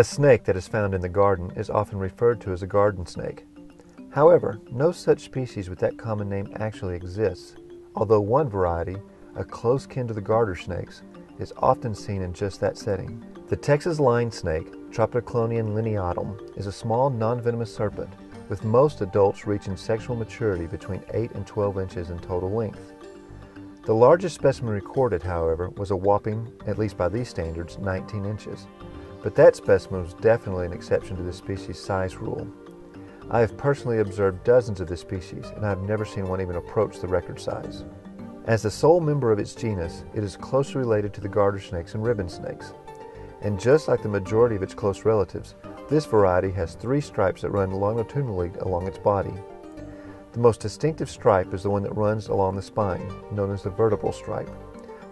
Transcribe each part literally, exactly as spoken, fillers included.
A snake that is found in the garden is often referred to as a garden snake. However, no such species with that common name actually exists, although one variety, a close kin to the garter snakes, is often seen in just that setting. The Texas lined snake, Tropidoclonion lineatum, is a small non-venomous serpent, with most adults reaching sexual maturity between eight and twelve inches in total length. The largest specimen recorded, however, was a whopping, at least by these standards, nineteen inches. But that specimen was definitely an exception to this species' size rule. I have personally observed dozens of this species, and I have never seen one even approach the record size. As the sole member of its genus, it is closely related to the garter snakes and ribbon snakes. And just like the majority of its close relatives, this variety has three stripes that run longitudinally along its body. The most distinctive stripe is the one that runs along the spine, known as the vertebral stripe,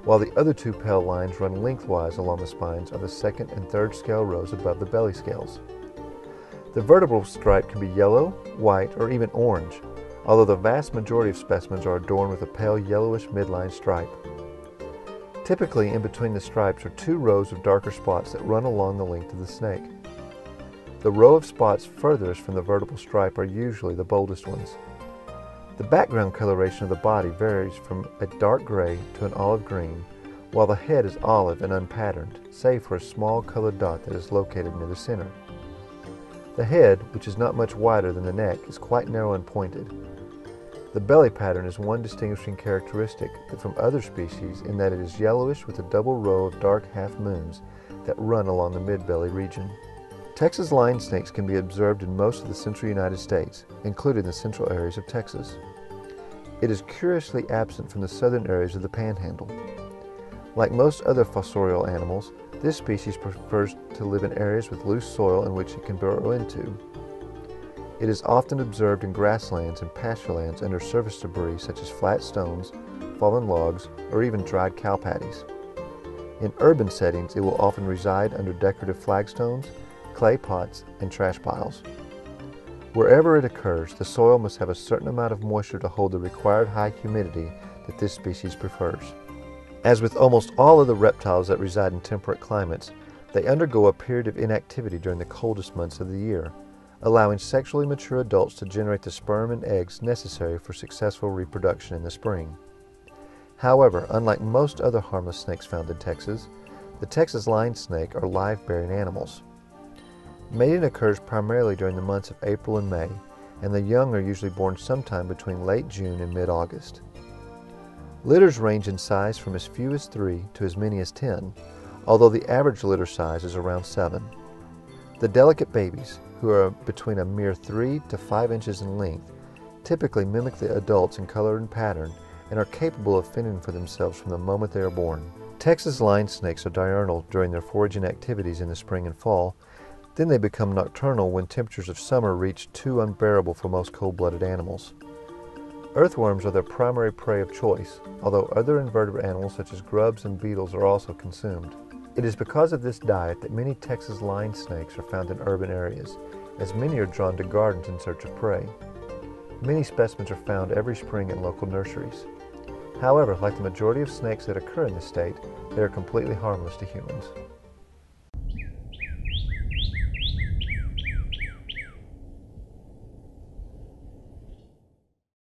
while the other two pale lines run lengthwise along the spines of the second and third scale rows above the belly scales. The vertebral stripe can be yellow, white, or even orange, although the vast majority of specimens are adorned with a pale yellowish midline stripe. Typically, in between the stripes are two rows of darker spots that run along the length of the snake. The row of spots furthest from the vertebral stripe are usually the boldest ones. The background coloration of the body varies from a dark gray to an olive green, while the head is olive and unpatterned, save for a small colored dot that is located near the center. The head, which is not much wider than the neck, is quite narrow and pointed. The belly pattern is one distinguishing characteristic from other species in that it is yellowish with a double row of dark half moons that run along the mid-belly region. Texas lined snakes can be observed in most of the central United States, including the central areas of Texas. It is curiously absent from the southern areas of the panhandle. Like most other fossorial animals, this species prefers to live in areas with loose soil in which it can burrow into. It is often observed in grasslands and pasturelands under surface debris such as flat stones, fallen logs, or even dried cow patties. In urban settings, it will often reside under decorative flagstones, clay pots, and trash piles. Wherever it occurs, the soil must have a certain amount of moisture to hold the required high humidity that this species prefers. As with almost all other reptiles that reside in temperate climates, they undergo a period of inactivity during the coldest months of the year, allowing sexually mature adults to generate the sperm and eggs necessary for successful reproduction in the spring. However, unlike most other harmless snakes found in Texas, the Texas lined snake are live-bearing animals. Mating occurs primarily during the months of April and May, and the young are usually born sometime between late June and mid-August. Litters range in size from as few as three to as many as ten, although the average litter size is around seven. The delicate babies, who are between a mere three to five inches in length, typically mimic the adults in color and pattern and are capable of fending for themselves from the moment they are born. Texas lined snakes are diurnal during their foraging activities in the spring and fall. Then they become nocturnal when temperatures of summer reach too unbearable for most cold-blooded animals. Earthworms are their primary prey of choice, although other invertebrate animals such as grubs and beetles are also consumed. It is because of this diet that many Texas lined snakes are found in urban areas, as many are drawn to gardens in search of prey. Many specimens are found every spring in local nurseries. However, like the majority of snakes that occur in the state, they are completely harmless to humans.